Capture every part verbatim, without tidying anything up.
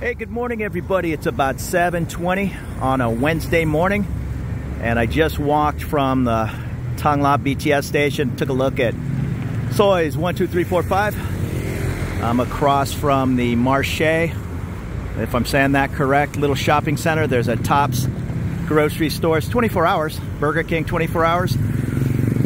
Hey, good morning everybody. It's about seven twenty on a Wednesday morning and I just walked from the Thonglor B T S station, took a look at Soi's one two three four five. I'm across from the Marche, if I'm saying that correct, little shopping center. There's a Tops grocery store. It's twenty-four hours. Burger King twenty-four hours.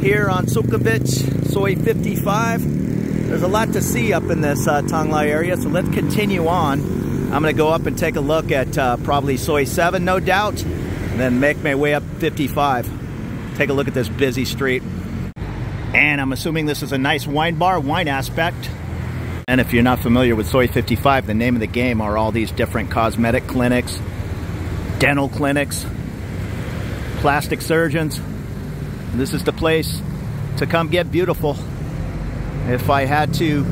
Here on Sukhumvit Soi fifty-five. There's a lot to see up in this uh, Thonglor area, so let's continue on. I'm gonna go up and take a look at uh, probably Soi seven, no doubt, and then make my way up fifty-five. Take a look at this busy street. And I'm assuming this is a nice wine bar, wine aspect. And if you're not familiar with Soi fifty-five, the name of the game are all these different cosmetic clinics, dental clinics, plastic surgeons. This is the place to come get beautiful. If I had to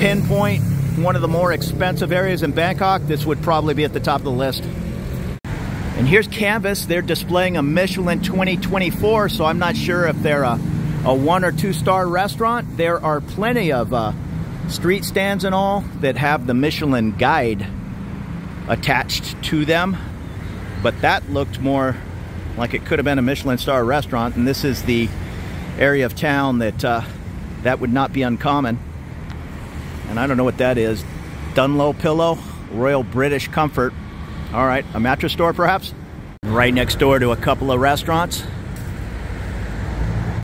pinpoint one of the more expensive areas in Bangkok, this would probably be at the top of the list. And here's Canvas. They're displaying a Michelin twenty twenty-four, so I'm not sure if they're a, a one or two star restaurant. There are plenty of uh, street stands and all that have the Michelin guide attached to them, but that looked more like it could have been a Michelin star restaurant, and this is the area of town that uh, that would not be uncommon. And I don't know what that is. Dunlop Pillow, Royal British Comfort. All right, a mattress store perhaps? Right next door to a couple of restaurants.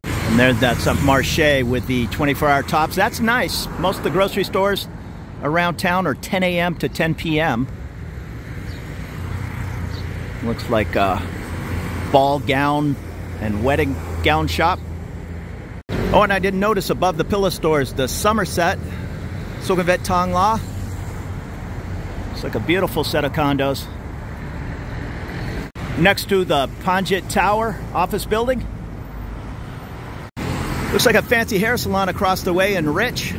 And there's that some Marché with the twenty-four hour Tops. That's nice. Most of the grocery stores around town are ten A M to ten P M Looks like a ball gown and wedding gown shop. Oh, and I didn't notice above the pillow stores, the Somerset, Sukhumvit Thonglor. It's like a beautiful set of condos. Next to the Panjit Tower office building. Looks like a fancy hair salon across the way, Enrich.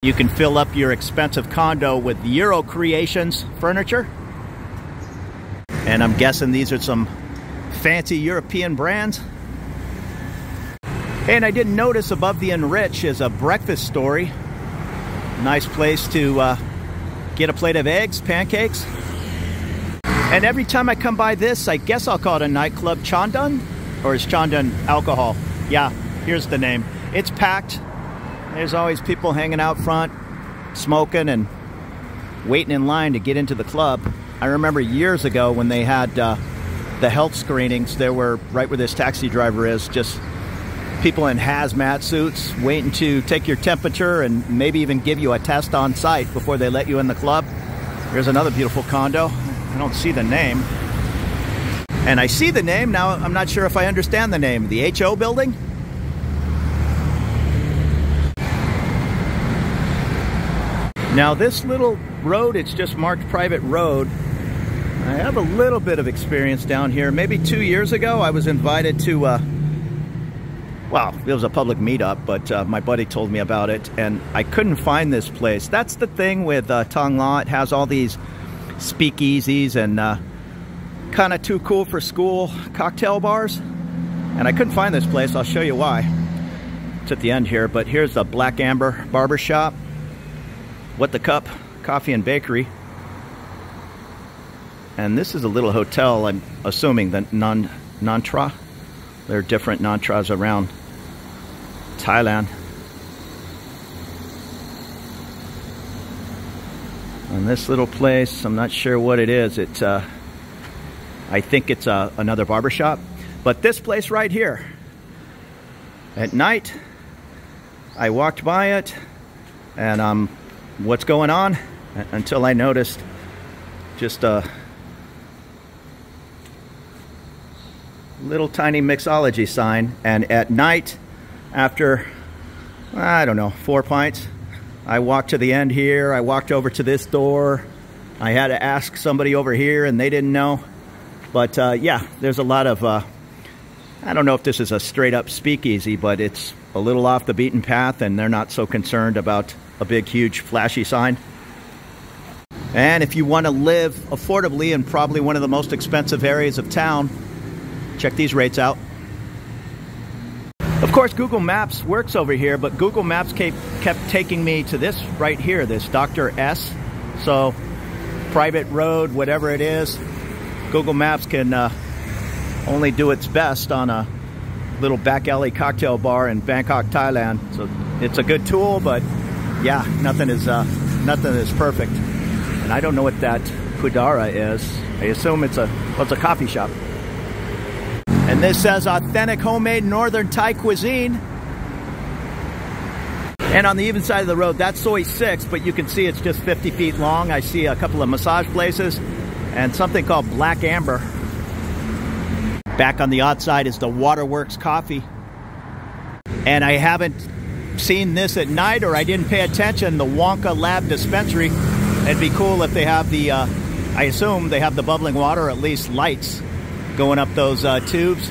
You can fill up your expensive condo with Euro Creations furniture. And I'm guessing these are some fancy European brands. And I didn't notice above the Enrich is a breakfast story. Nice place to uh, get a plate of eggs, pancakes. And every time I come by this, I guess I'll call it a nightclub, Chandon? Or is Chandon alcohol? Yeah, here's the name. It's packed. There's always people hanging out front, smoking and waiting in line to get into the club. I remember years ago when they had uh, the health screenings, there were, right where this taxi driver is, just people in hazmat suits waiting to take your temperature and maybe even give you a test on site before they let you in the club. Here's another beautiful condo. I don't see the name. And I see the name, now I'm not sure if I understand the name. The H O building? Now this little road, it's just marked private road. I have a little bit of experience down here. Maybe two years ago I was invited to uh, well, it was a public meetup, but uh, my buddy told me about it, and I couldn't find this place. That's the thing with uh, Thonglor. It has all these speakeasies and uh, kind of too cool for school cocktail bars. And I couldn't find this place. I'll show you why. It's at the end here, but here's the Black Amber Barbershop. What the Cup Coffee and Bakery. And this is a little hotel, I'm assuming, the non Nantra. There are different Nantras around Thailand. And this little place, I'm not sure what it is. It's, uh, I think it's uh, another barbershop. But this place right here, at night, I walked by it, and um, what's going on? Until I noticed just a uh, little tiny mixology sign, and at night, after, I don't know, four pints, I walked to the end here, I walked over to this door, I had to ask somebody over here and they didn't know, but uh, yeah, there's a lot of, uh, I don't know if this is a straight up speakeasy, but it's a little off the beaten path and they're not so concerned about a big, huge, flashy sign. And if you want to live affordably in probably one of the most expensive areas of town, check these rates out. Of course, Google Maps works over here, but Google Maps kept taking me to this right here, this Doctor S So private road, whatever it is, Google Maps can uh, only do its best on a little back alley cocktail bar in Bangkok, Thailand. So it's a good tool, but yeah, nothing is uh, nothing is perfect. And I don't know what that Pudara is. I assume it's a well, it's a coffee shop. And this says authentic homemade northern Thai cuisine. And on the even side of the road, that's Soi six, but you can see it's just fifty feet long. I see a couple of massage places and something called Black Amber. Back on the outside is the Waterworks Coffee. And I haven't seen this at night, or I didn't pay attention, the Wonka Lab dispensary. It'd be cool if they have the, uh, I assume they have the bubbling water, or at least lights going up those uh, tubes.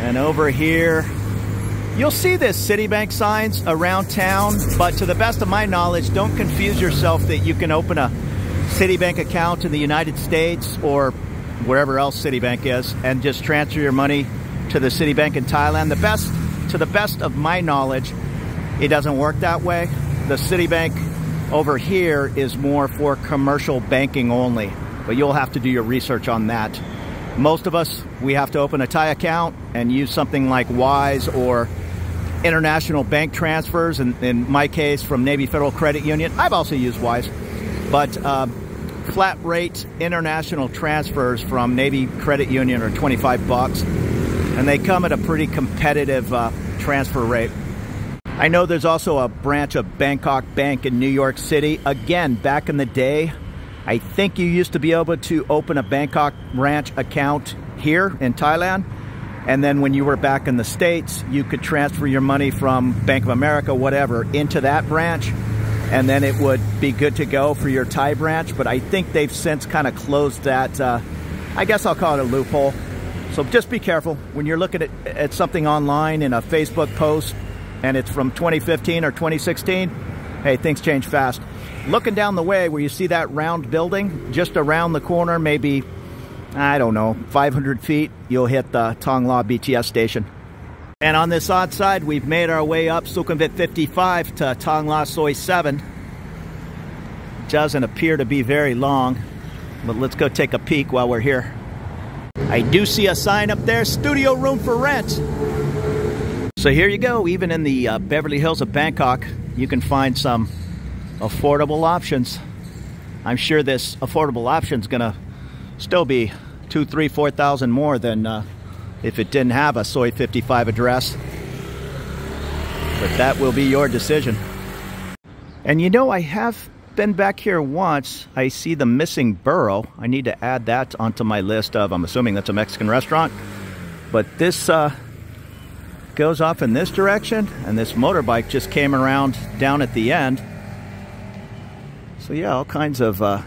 And over here, you'll see this Citibank signs around town, but to the best of my knowledge, don't confuse yourself that you can open a Citibank account in the United States or wherever else Citibank is, and just transfer your money to the Citibank in Thailand. The best, to the best of my knowledge, it doesn't work that way. The Citibank over here is more for commercial banking only, but you'll have to do your research on that. Most of us, we have to open a Thai account and use something like Wise or international bank transfers, and in my case, from Navy Federal Credit Union. I've also used Wise, but uh, flat rate international transfers from Navy Credit Union are twenty-five bucks, and they come at a pretty competitive uh, transfer rate. I know there's also a branch of Bangkok Bank in New York City. Again, back in the day, I think you used to be able to open a Bangkok branch account here in Thailand, and then when you were back in the States, you could transfer your money from Bank of America, whatever, into that branch, and then it would be good to go for your Thai branch. But I think they've since kind of closed that, uh, I guess I'll call it a loophole. So just be careful when you're looking at, at something online in a Facebook post and it's from twenty fifteen or twenty sixteen, hey, things change fast. Looking down the way where you see that round building, just around the corner, maybe, I don't know, five hundred feet, you'll hit the Thonglor B T S station. And on this odd side, we've made our way up Sukhumvit fifty-five to Thonglor Soi seven. Doesn't appear to be very long, but let's go take a peek while we're here. I do see a sign up there, studio room for rent. So here you go, even in the uh, Beverly Hills of Bangkok, you can find some affordable options. I'm sure this affordable option is gonna still be two, three, four thousand more than uh, if it didn't have a Soi fifty-five address. But that will be your decision. And you know, I have been back here once. I see the Missing Burro. I need to add that onto my list of, I'm assuming that's a Mexican restaurant. But this uh, goes off in this direction, and this motorbike just came around down at the end. So yeah, all kinds of, uh,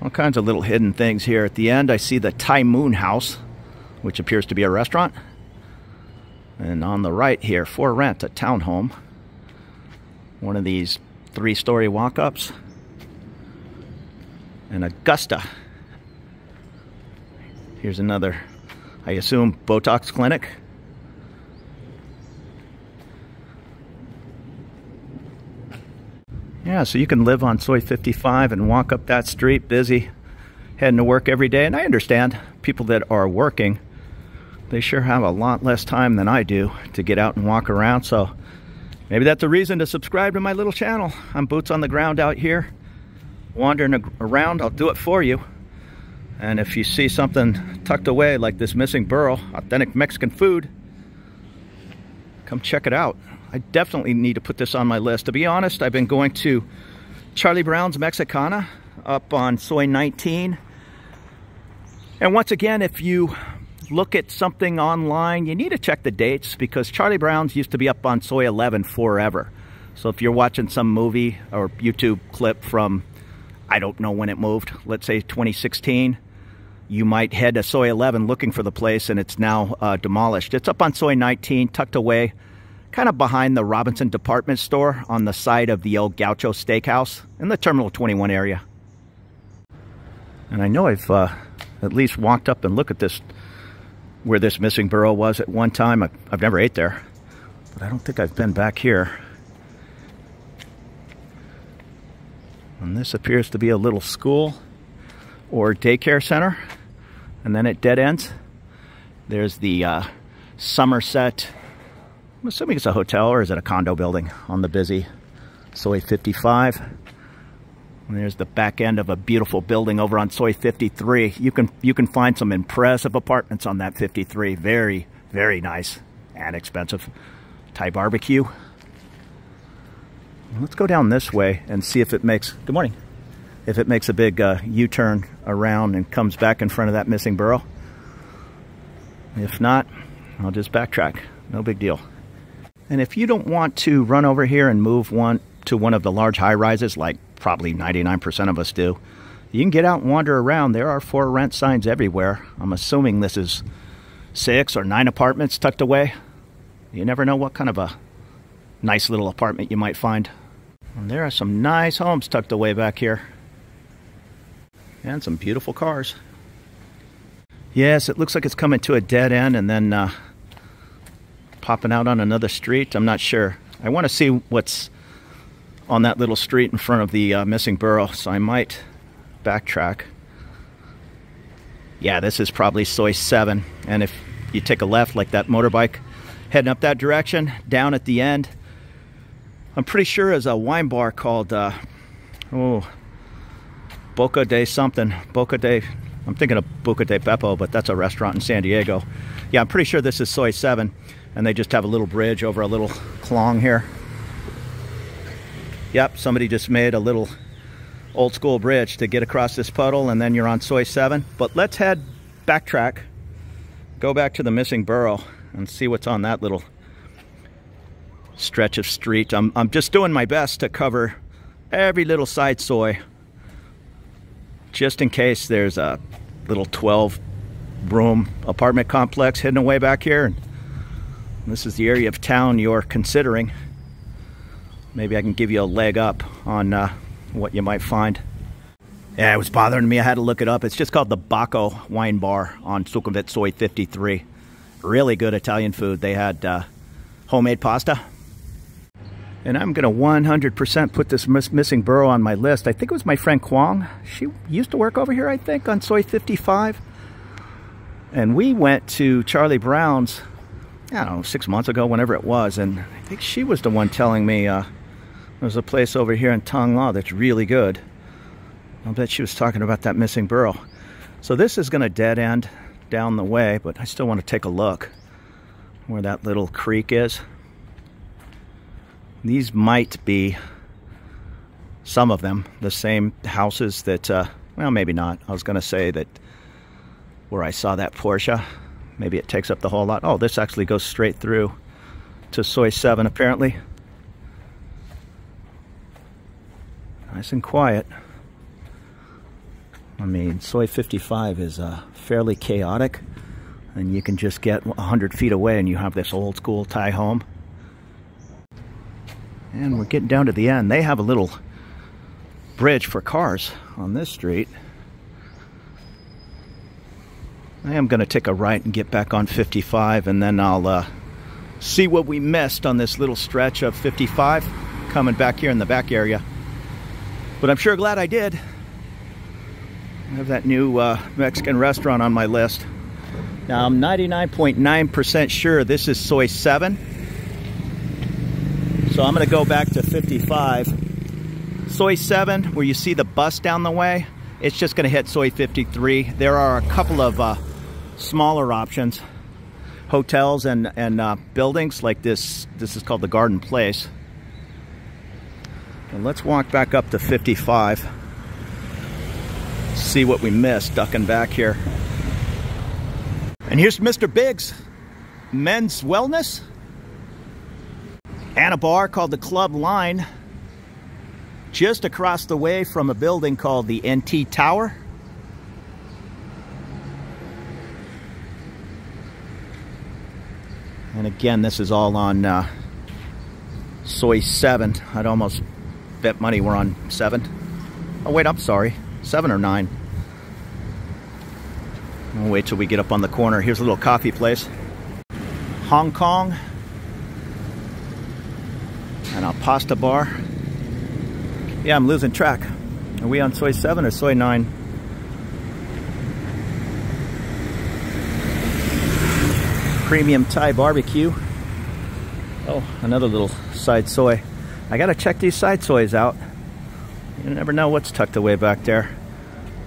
all kinds of little hidden things here. At the end, I see the Thai Moon House, which appears to be a restaurant. And on the right here, for rent, a townhome. One of these three-story walk-ups. And Augusta. Here's another, I assume, Botox clinic. Yeah, so you can live on Soi fifty-five and walk up that street, busy, heading to work every day. And I understand people that are working, they sure have a lot less time than I do to get out and walk around. So maybe that's a reason to subscribe to my little channel. I'm boots on the ground out here, wandering around. I'll do it for you. And if you see something tucked away like this Missing Burro, authentic Mexican food, come check it out. I definitely need to put this on my list. To be honest, I've been going to Charlie Brown's Mexicana up on Soi nineteen. And once again, if you look at something online, you need to check the dates, because Charlie Brown's used to be up on Soi eleven forever. So if you're watching some movie or YouTube clip from, I don't know when it moved, let's say twenty sixteen, you might head to Soi eleven looking for the place, and it's now uh, demolished. It's up on Soi nineteen, tucked away, kind of behind the Robinson Department Store on the side of the El Gaucho Steakhouse in the Terminal twenty-one area. And I know I've uh, at least walked up and looked at this, where this Missing Burro was at one time. I've, I've never ate there, but I don't think I've been back here. And this appears to be a little school or daycare center. And then it dead ends. There's the uh, Somerset. I'm assuming it's a hotel, or is it a condo building on the busy Soi fifty-five. And there's the back end of a beautiful building over on Soi fifty-three. You can you can find some impressive apartments on that fifty-three. Very, very nice and expensive. Thai barbecue. Let's go down this way and see if it makes, good morning, if it makes a big uh, U-turn around and comes back in front of that missing burro. If not, I'll just backtrack. No big deal. And if you don't want to run over here and move one to one of the large high-rises, like probably ninety-nine percent of us do, you can get out and wander around. There are for rent signs everywhere. I'm assuming this is six or nine apartments tucked away. You never know what kind of a nice little apartment you might find. And there are some nice homes tucked away back here. And some beautiful cars. Yes, it looks like it's coming to a dead end and then uh, popping out on another street. I'm not sure. I want to see what's on that little street in front of the uh, missing burro, so I might backtrack. Yeah, this is probably Soi seven. And if you take a left like that motorbike, heading up that direction, down at the end, I'm pretty sure is a wine bar called, uh, oh, Boca de something, Boca de, I'm thinking of Boca di Beppo, but that's a restaurant in San Diego. Yeah, I'm pretty sure this is Soi seven, and they just have a little bridge over a little clong here. Yep, somebody just made a little old school bridge to get across this puddle, and then you're on Soi seven. But let's head backtrack, go back to the missing burro, and see what's on that little stretch of street. I'm, I'm just doing my best to cover every little side Soi, just in case there's a little twelve room apartment complex hidden away back here. And this is the area of town you're considering. Maybe I can give you a leg up on uh, what you might find. Yeah, it was bothering me. I had to look it up. It's just called the Baco Wine Bar on Sukhumvit Soi fifty-three. Really good Italian food. They had uh, homemade pasta. And I'm going to one hundred percent put this miss missing burro on my list. I think it was my friend Kwong. She used to work over here, I think, on Soi fifty-five. And we went to Charlie Brown's, I don't know, six months ago, whenever it was. And I think she was the one telling me uh, there's a place over here in Thonglor that's really good. I'll bet she was talking about that missing burro. So this is going to dead end down the way, but I still want to take a look where that little creek is. These might be, some of them, the same houses that, uh, well, maybe not. I was going to say that where I saw that Porsche, maybe it takes up the whole lot. Oh, this actually goes straight through to Soi seven, apparently. Nice and quiet. I mean, Soi fifty-five is uh, fairly chaotic, and you can just get one hundred feet away and you have this old school Thai home. And we're getting down to the end. They have a little bridge for cars on this street. I am going to take a right and get back on fifty-five, and then I'll uh, see what we missed on this little stretch of fifty-five coming back here in the back area. But I'm sure glad I did. I have that new uh, Mexican restaurant on my list. Now I'm ninety-nine point nine percent sure this is Soi seven. So I'm gonna go back to fifty-five. Soi seven, where you see the bus down the way, it's just gonna hit Soi fifty-three. There are a couple of uh, smaller options. Hotels and, and uh, buildings like this. This is called the Garden Place. And let's walk back up to fifty-five. See what we missed ducking back here. And here's Mister Biggs Men's Wellness and a bar called the Club Line, just across the way from a building called the N T Tower. And again, this is all on uh, Soi seven. I'd almost bet money we're on seven. Oh wait, I'm sorry, seven or nine. We'll wait till we get up on the corner. Here's a little coffee place, Hong Kong, and a pasta bar. Yeah, I'm losing track. Are we on Soi seven or Soi nine? Premium Thai barbecue. Oh, another little side Soi. I gotta check these side Sois out. You never know what's tucked away back there.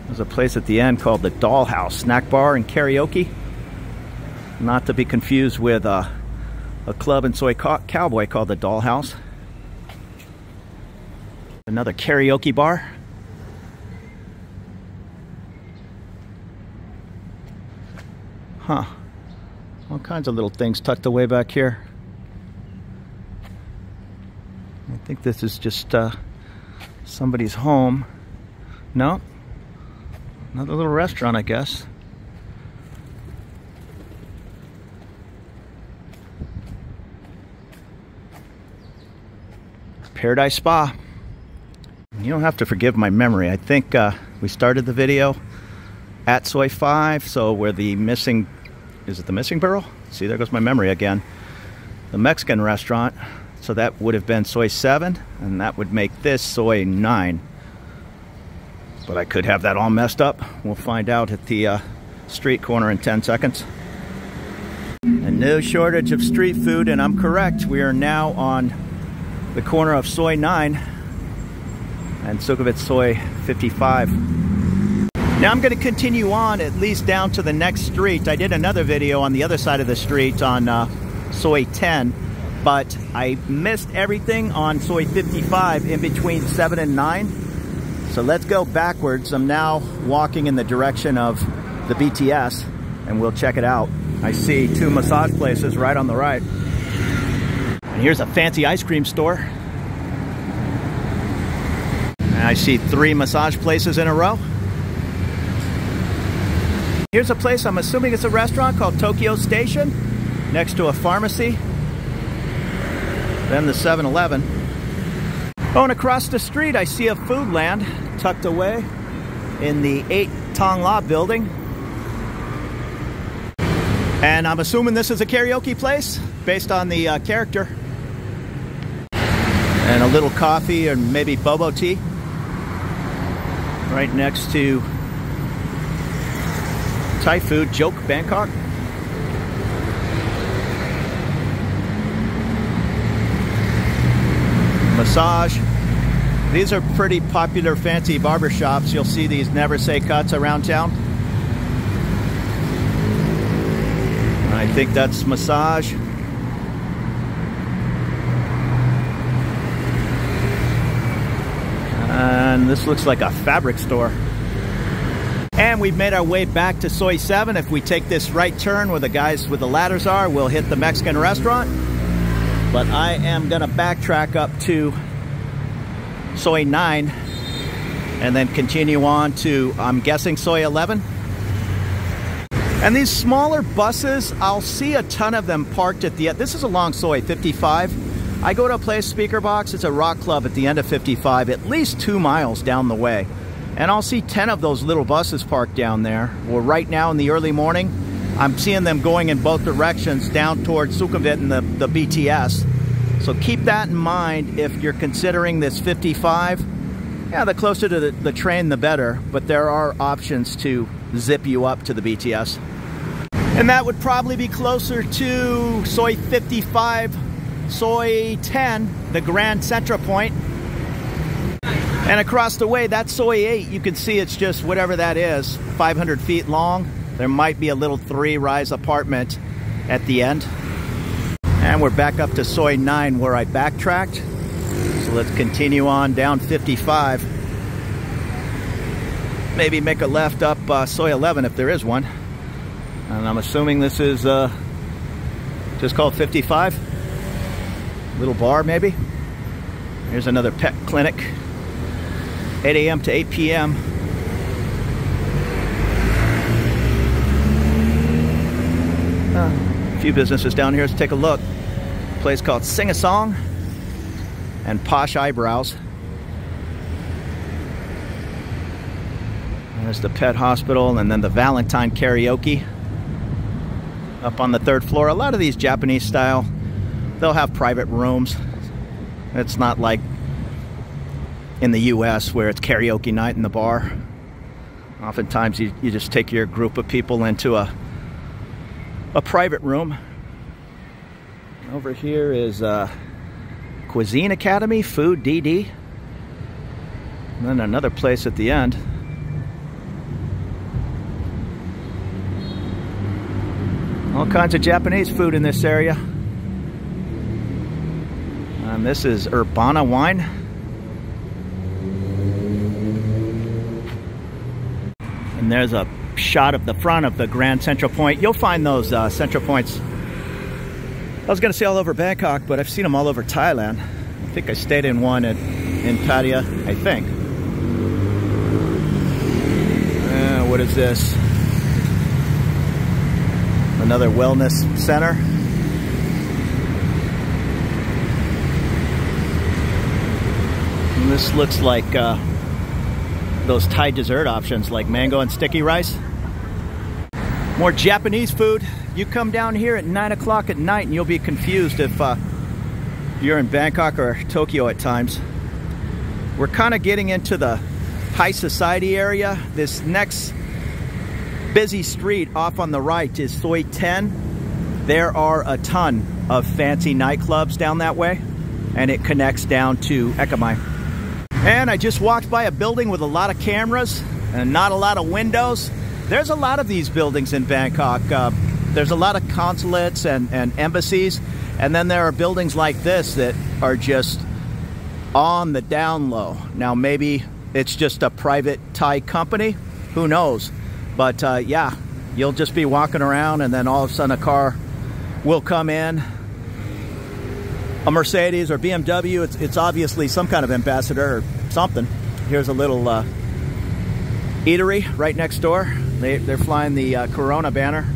There's a place at the end called the Dollhouse Snack Bar and Karaoke. Not to be confused with uh, a club in Soi Cowboy called the Dollhouse. Another karaoke bar. Huh. All kinds of little things tucked away back here. I think this is just uh, somebody's home. No? Another little restaurant, I guess. Paradise Spa. You don't have to forgive my memory. I think uh, we started the video at Soi five, so where the missing, is it the Missing Burro? See, there goes my memory again. The Mexican restaurant, so that would have been Soi seven, and that would make this Soi nine. But I could have that all messed up. We'll find out at the uh, street corner in ten seconds. And no shortage of street food, and I'm correct. We are now on the corner of Soi nine and Sukhumvit Soi fifty-five. Now I'm going to continue on at least down to the next street. I did another video on the other side of the street on uh, Soi ten, but I missed everything on Soi fifty-five in between seven and nine. So let's go backwards. I'm now walking in the direction of the B T S and we'll check it out. I see two massage places right on the right. And here's a fancy ice cream store. I see three massage places in a row. Here's a place, I'm assuming it's a restaurant, called Tokyo Station, next to a pharmacy. Then the seven eleven. Oh, and across the street I see a food land tucked away in the eight Thonglor building. And I'm assuming this is a karaoke place based on the uh, character. And a little coffee and maybe boba tea. Right next to Thai food, Joke Bangkok. Massage. These are pretty popular fancy barber shops. You'll see these never say cuts around town. And I think that's massage. And this looks like a fabric store. And we've made our way back to Soi seven. If we take this right turn where the guys with the ladders are, we'll hit the Mexican restaurant. But I am gonna backtrack up to Soi nine and then continue on to, I'm guessing, Soi eleven. And these smaller buses, I'll see a ton of them parked at the end. This is along Soi fifty-five. I go to a place, Speaker Box, it's a rock club at the end of fifty-five, at least two miles down the way. And I'll see ten of those little buses parked down there. Well, right now in the early morning, I'm seeing them going in both directions down towards Sukhumvit and the, the B T S. So keep that in mind if you're considering this fifty-five. Yeah, the closer to the, the train, the better. But there are options to zip you up to the B T S. And that would probably be closer to Soi fifty-five. Soi ten, the Grand Central Point. And across the way, that's Soi eight. You can see it's just whatever that is, five hundred feet long. There might be a little three-rise apartment at the end. And we're back up to Soi nine where I backtracked. So let's continue on down fifty-five. Maybe make a left up uh, Soi eleven if there is one. And I'm assuming this is uh, just called fifty-five. Little bar maybe. Here's another pet clinic. eight A M to eight P M Uh, a few businesses down here. Let's take a look. A place called Sing a Song and Posh Eyebrows. There's the pet hospital and then the Valentine Karaoke up on the third floor. A lot of these Japanese style, they'll have private rooms. It's not like in the U S where it's karaoke night in the bar. Oftentimes you, you just take your group of people into a, a private room. Over here is uh, Cuisine Academy, Food D D. And then another place at the end. All kinds of Japanese food in this area. And this is Urbana Wine. And there's a shot of the front of the Grand Central Point. You'll find those uh, Central Points. I was gonna say all over Bangkok, but I've seen them all over Thailand. I think I stayed in one at, in Pattaya, I think. Uh, what is this? Another wellness center. And this looks like uh, those Thai dessert options like mango and sticky rice. More Japanese food. You come down here at nine o'clock at night and you'll be confused if uh, you're in Bangkok or Tokyo at times. We're kind of getting into the high society area. This next busy street off on the right is Soi ten. There are a ton of fancy nightclubs down that way, and it connects down to Ekamai. And I just walked by a building with a lot of cameras and not a lot of windows. There's a lot of these buildings in Bangkok. Uh, there's a lot of consulates and, and embassies, and then there are buildings like this that are just on the down low. Now maybe it's just a private Thai company, who knows? But uh, yeah, you'll just be walking around and then all of a sudden a car will come in. A Mercedes or B M W, it's, it's obviously some kind of ambassador or something. Here's a little uh, eatery right next door. They, they're flying the uh, Corona banner.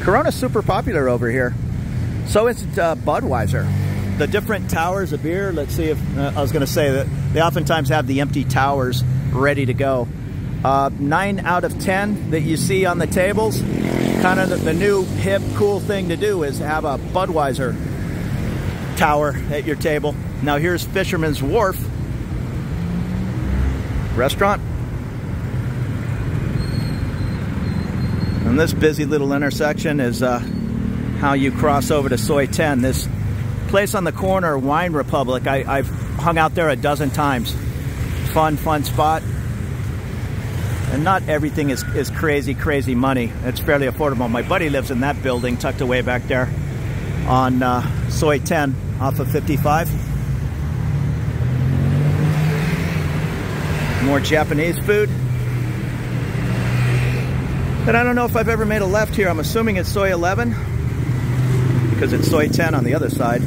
Corona's super popular over here. So is uh, Budweiser. The different towers of beer, let's see if, uh, I was gonna say that they oftentimes have the empty towers ready to go. Uh, nine out of ten that you see on the tables, kind of the, the new hip, cool thing to do is have a Budweiser tower at your table. Now here's Fisherman's Wharf restaurant. And this busy little intersection is uh, how you cross over to Soi ten. This place on the corner, Wine Republic, I, I've hung out there a dozen times. Fun, fun spot. And not everything is, is crazy, crazy money. It's fairly affordable. My buddy lives in that building tucked away back there on uh, Soi ten off of fifty-five. More Japanese food. And I don't know if I've ever made a left here. I'm assuming it's Soi eleven because it's Soi ten on the other side.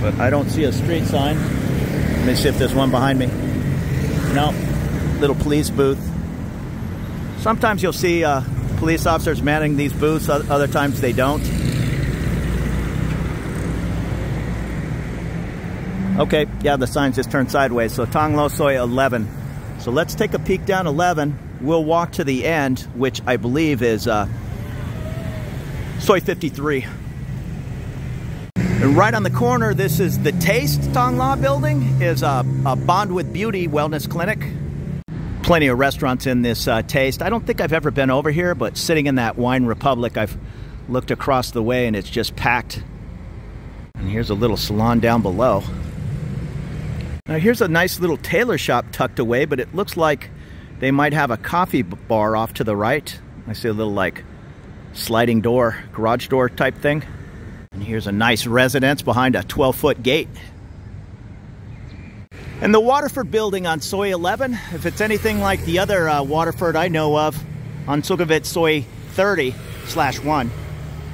But I don't see a street sign. Let me see if there's one behind me. No, little police booth. Sometimes you'll see uh, police officers manning these booths. Other times they don't. Okay, yeah, the signs just turned sideways. So Thonglor Soi eleven. So let's take a peek down eleven. We'll walk to the end, which I believe is uh, Soi fifty-three. And right on the corner, this is the Taste Thonglor building, is a, a Bond with Beauty wellness clinic. Plenty of restaurants in this uh, Taste. I don't think I've ever been over here, but sitting in that Wine Republic, I've looked across the way and it's just packed. And here's a little salon down below. Now here's a nice little tailor shop tucked away, but it looks like they might have a coffee bar off to the right. I see a little like sliding door, garage door type thing. And here's a nice residence behind a twelve foot gate. And the Waterford building on Soi eleven, if it's anything like the other uh, Waterford I know of on Sukhumvit Soi thirty slash one,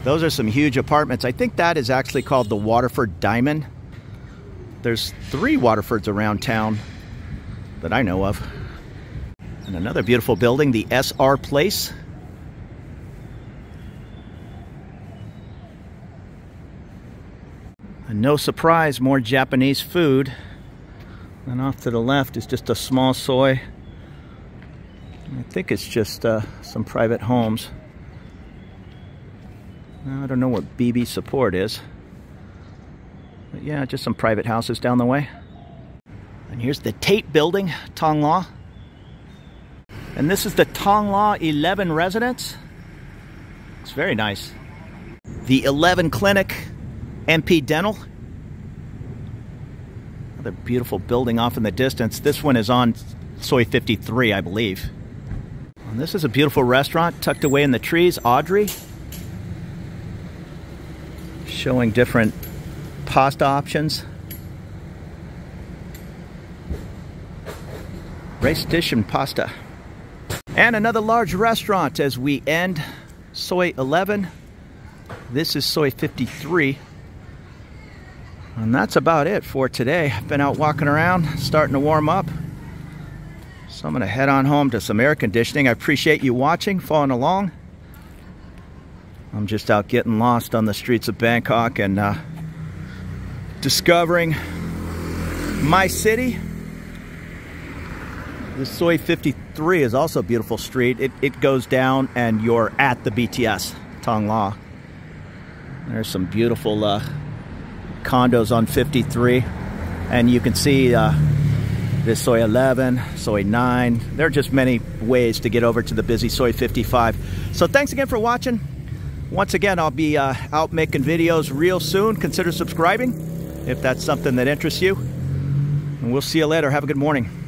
those are some huge apartments. I think that is actually called the Waterford Diamond. There's three Waterfords around town that I know of. And another beautiful building, the S R Place. And no surprise, more Japanese food. And off to the left is just a small Soi. I think it's just uh, some private homes. I don't know what B B support is. But yeah, just some private houses down the way. And here's the Tate Building, Thonglor. And this is the Thonglor eleven residence. It's very nice. The eleven Clinic, M P Dental. Another beautiful building off in the distance. This one is on Soi fifty-three, I believe. And this is a beautiful restaurant tucked away in the trees, Audrey. Showing different pasta options. Restition pasta. And another large restaurant as we end Soi eleven. This is Soi fifty-three. And that's about it for today. I've been out walking around, starting to warm up. So I'm gonna head on home to some air conditioning. I appreciate you watching, following along. I'm just out getting lost on the streets of Bangkok and uh, discovering my city. The Soi fifty-three is also a beautiful street. It, it goes down and you're at the B T S, Thonglor. There's some beautiful uh, condos on fifty-three, and you can see uh, this Soi eleven, Soi nine. There are just many ways to get over to the busy Soi fifty-five. So thanks again for watching. Once again, I'll be uh, out making videos real soon. Consider subscribing if that's something that interests you. And we'll see you later. Have a good morning.